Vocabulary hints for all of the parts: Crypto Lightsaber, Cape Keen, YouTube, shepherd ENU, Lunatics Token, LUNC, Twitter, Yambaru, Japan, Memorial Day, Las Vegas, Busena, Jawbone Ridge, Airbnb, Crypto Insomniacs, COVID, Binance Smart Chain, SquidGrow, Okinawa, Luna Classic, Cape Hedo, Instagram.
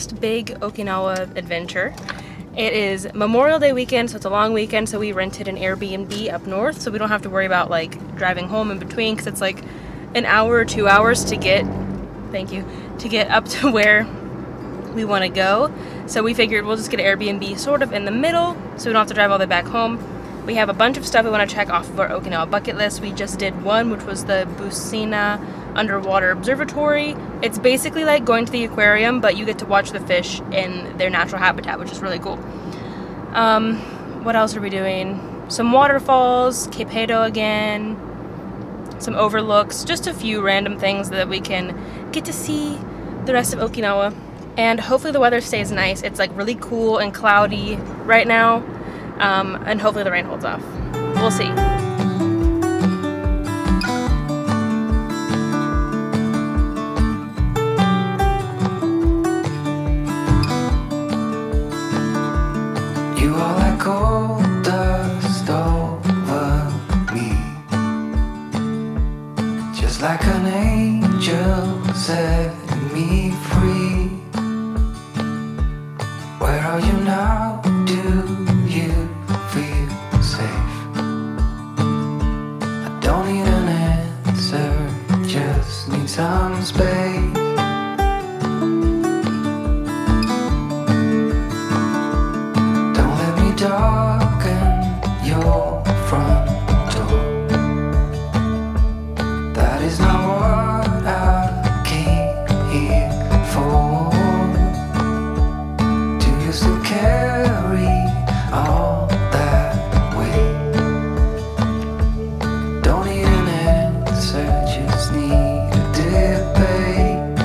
last big Okinawa adventure. It is Memorial Day weekend, so it's a long weekend, so we rented an Airbnb up north, so we don't have to worry about like driving home in between, because it's like an hour or 2 hours to get, to get up to where we want to go. So we figured we'll just get an Airbnb sort of in the middle, so we don't have to drive all the way back home. We have a bunch of stuff we want to check off of our Okinawa bucket list. We just did one, which was the Busena underwater observatory. It's basically like going to the aquarium, but you get to watch the fish in their natural habitat, which is really cool. What else are we doing? Some waterfalls, Cape Hedo again, some overlooks, just a few random things that we can get to see the rest of Okinawa. And hopefully the weather stays nice. It's like really cool and cloudy right now, and hopefully the rain holds off. We'll see. You are like gold dust over me, just like an angel set me free. Where are you now? Do you feel safe? I don't need an answer, just need some space. Don't let me darken your front door. That is not what I came here for. Still carry all that weight. Don't need an answer, just need a debate.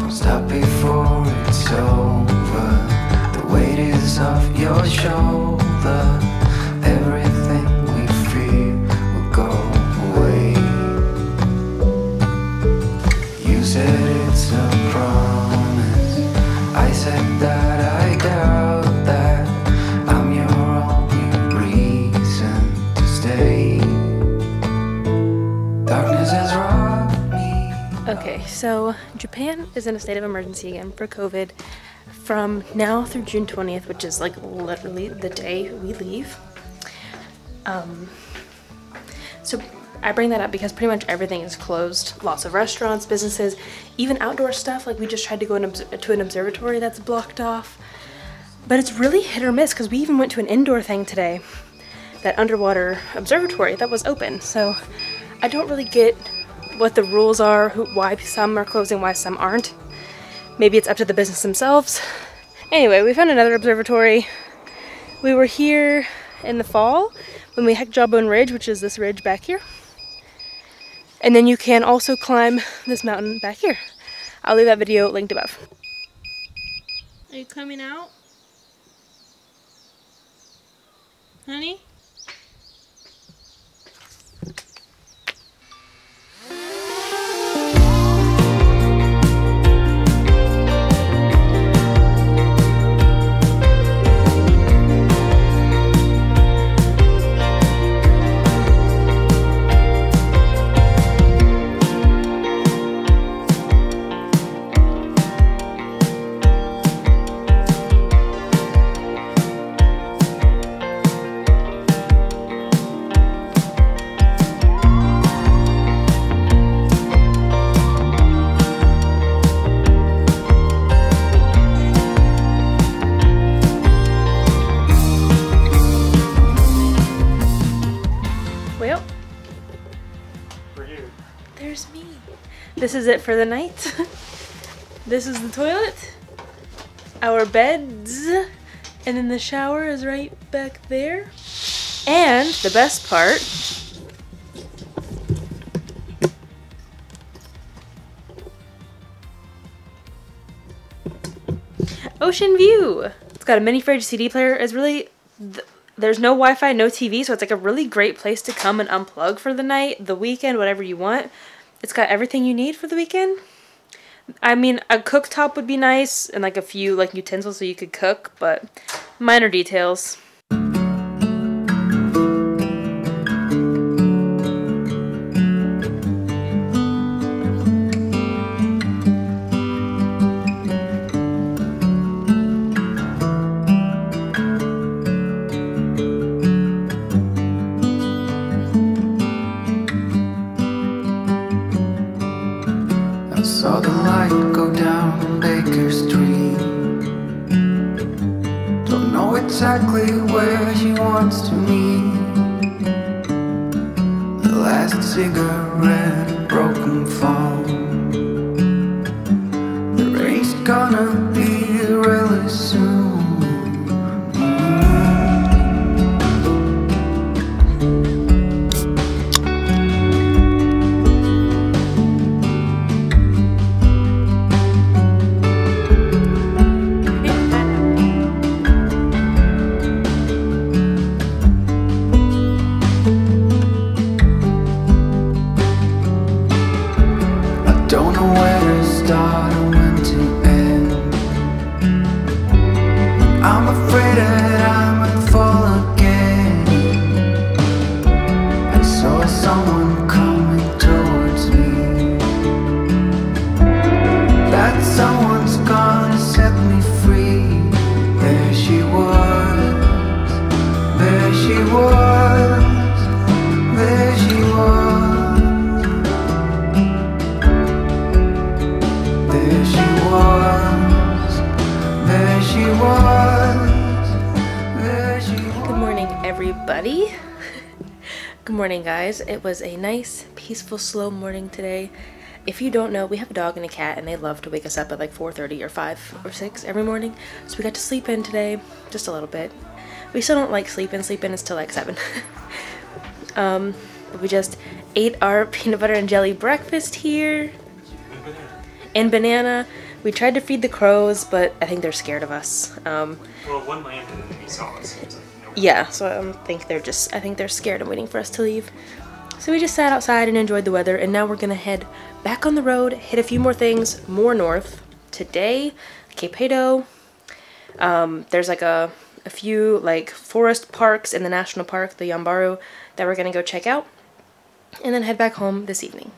Don't stop before it's over. The weight is off your shoulder. Everything we fear will go away. You said it's a problem. I said that I doubt that I'm your only reason to stay. Darkness has robbed me. Okay, so Japan is in a state of emergency again for COVID from now through June 20th, which is like literally the day we leave. So I bring that up because pretty much everything is closed. Lots of restaurants, businesses, even outdoor stuff. Like we just tried to go to an observatory that's blocked off. But it's really hit or miss because we even went to an indoor thing today, that underwater observatory that was open. So I don't really get what the rules are, why some are closing, why some aren't. Maybe it's up to the business themselves. Anyway, we found another observatory. We were here in the fall when we hiked Jawbone Ridge, which is this ridge back here. And then you can also climb this mountain back here. I'll leave that video linked above. Are you coming out? Honey? This is it for the night. This is the toilet, our beds, and then the shower is right back there. And the best part, ocean view. It's got a mini fridge, CD player. It's really, there's no Wi-Fi, no TV, so it's like a really great place to come and unplug for the night, the weekend, whatever you want. It's got everything you need for the weekend. I mean, a cooktop would be nice and like a few like utensils so you could cook, but minor details. exactly where she wants to meet. The last cigarette, a broken phone. The race gonna be really soon. Good morning, guys. It was a nice, peaceful, slow morning today. If you don't know, we have a dog and a cat, and they love to wake us up at like 4:30 or 5 or 6 every morning. So we got to sleep in today, just a little bit. We still don't like sleep in. Sleep in is till like 7. But we just ate our peanut butter and jelly breakfast here. And banana. We tried to feed the crows, but I think they're scared of us. Well, one landed and he saw us. Yeah, so I think they're scared and waiting for us to leave. So we just sat outside and enjoyed the weather, and now we're gonna head back on the road, hit a few more things more north. Today, Cape Hedo, there's like a few like forest parks in the national park, the Yambaru, that we're gonna go check out, and then head back home this evening.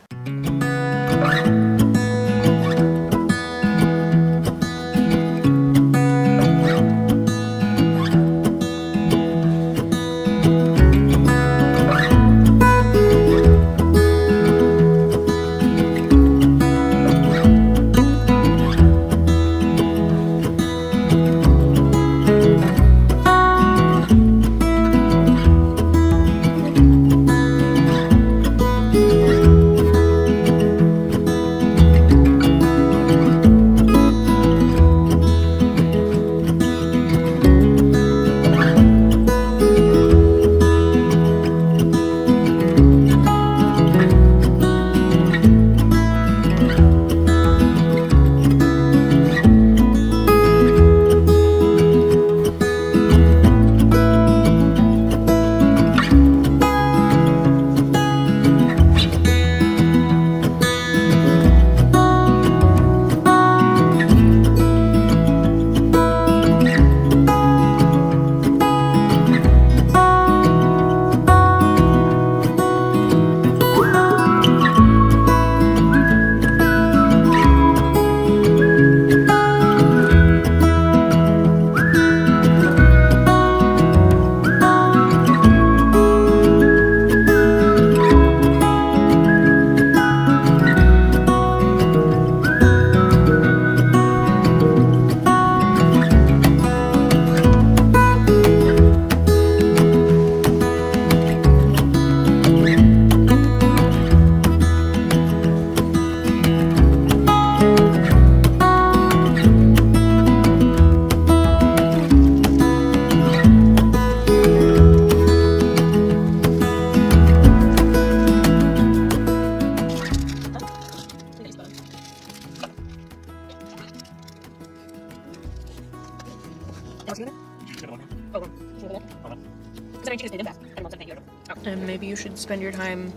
And maybe you should spend your time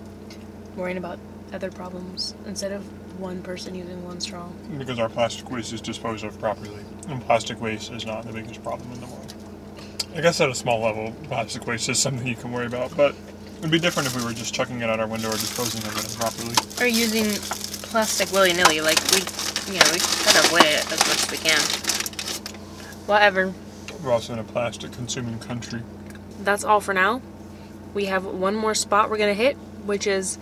worrying about other problems instead of one person using one straw. Because our plastic waste is disposed of properly, and plastic waste is not the biggest problem in the world. I guess at a small level, plastic waste is something you can worry about, but it'd be different if we were just chucking it out our window or disposing of it improperly. Or using plastic willy-nilly, like we try to avoid it as much as we can. Whatever. We're also in a plastic-consuming country. That's all for now. We have one more spot we're gonna hit, which is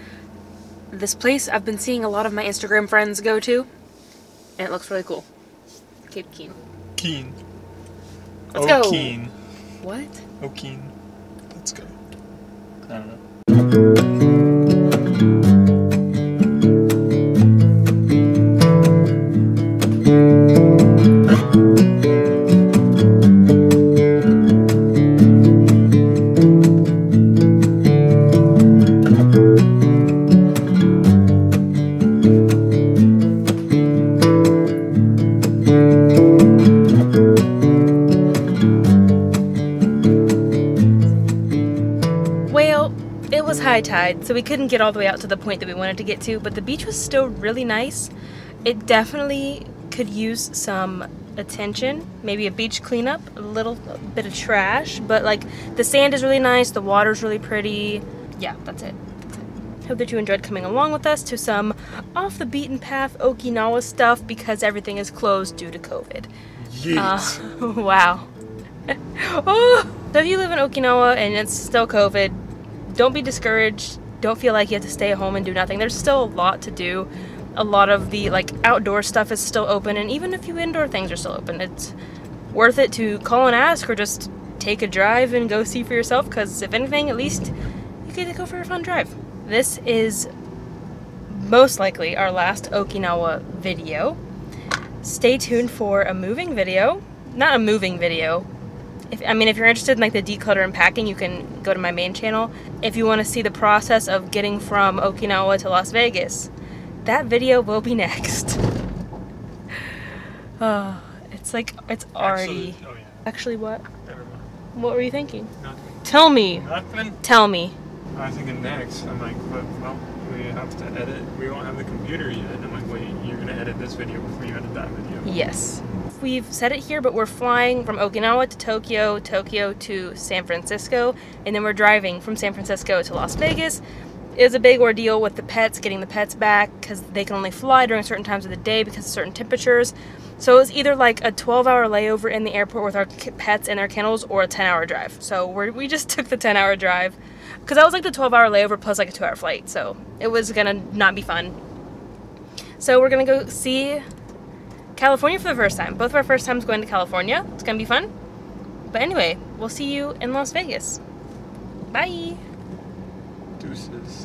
this place I've been seeing a lot of my Instagram friends go to, and it looks really cool. Cape Keen. Let's go. Keen. What? Okeen. Let's go. I don't know. It was high tide, so we couldn't get all the way out to the point that we wanted to get to, but the beach was still really nice. It definitely could use some attention, maybe a beach cleanup, a bit of trash, but like the sand is really nice, the water's really pretty. Yeah, that's it. Hope that you enjoyed coming along with us to some off the beaten path Okinawa stuff because everything is closed due to COVID. Yes. Wow. Oh! So if you live in Okinawa and it's still COVID, don't be discouraged. Don't feel like you have to stay at home and do nothing. There's still a lot to do. A lot of the like outdoor stuff is still open, and even a few indoor things are still open. It's worth it to call and ask or just take a drive and go see for yourself, because if anything, at least you get to go for a fun drive. This is most likely our last Okinawa video. Stay tuned for a moving video. Not a moving video. If you're interested in like the declutter and packing, you can go to my main channel. If you want to see the process of getting from Okinawa to Las Vegas, that video will be next. Oh, it's already... Actually, oh yeah. Actually what? Never mind. What were you thinking? Nothing. Tell me. Nothing? Tell me. I was thinking next. I'm like, well, we have to edit. We won't have the computer yet. I'm like, wait, you're going to edit this video before you edit that video. Yes. We've said it here, but we're flying from Okinawa to Tokyo, Tokyo to San Francisco, and then we're driving from San Francisco to Las Vegas. It was a big ordeal with the pets, getting the pets back, because they can only fly during certain times of the day because of certain temperatures. So it was either like a 12-hour layover in the airport with our pets and their kennels, or a 10-hour drive. So we just took the 10-hour drive, because that was like the 12-hour layover plus like a 2-hour flight, so it was gonna not be fun. So we're gonna go see California for the first time. Both of our first times going to California. It's gonna be fun. But anyway, we'll see you in Las Vegas. Bye. Deuces.